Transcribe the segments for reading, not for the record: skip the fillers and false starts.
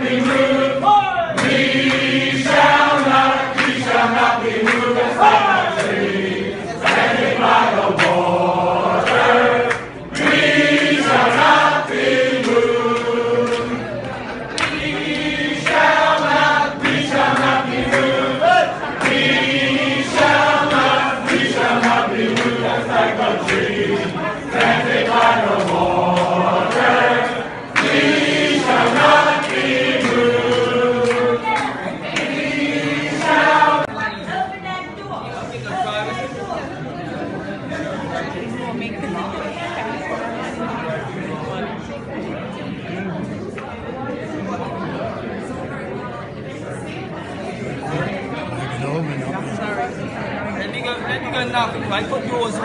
be moved. We shall not be moved as the tree standing by the water. We shall not be moved. We shall not be moved. We shall not be moved as the tree standing by the water. I thought yours was. I've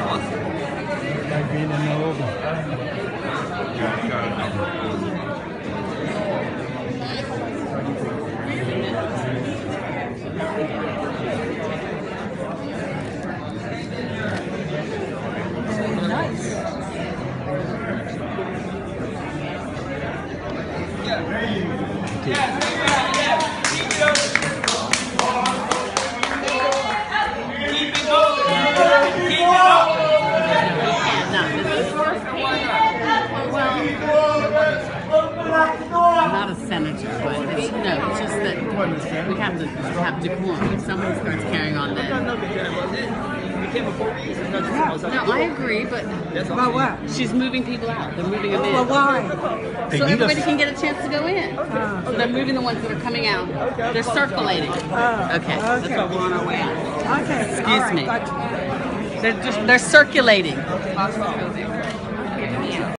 been in the oven. Nice. Yeah. We have decorum. Someone starts carrying on that. No, I agree, but about what? She's moving people out. They're moving them in. Well, why? So everybody can get a chance to go in. So they're moving the ones that are coming out. They're circulating. Okay. That's why we're on our way out. Okay. Excuse me. They're circulating.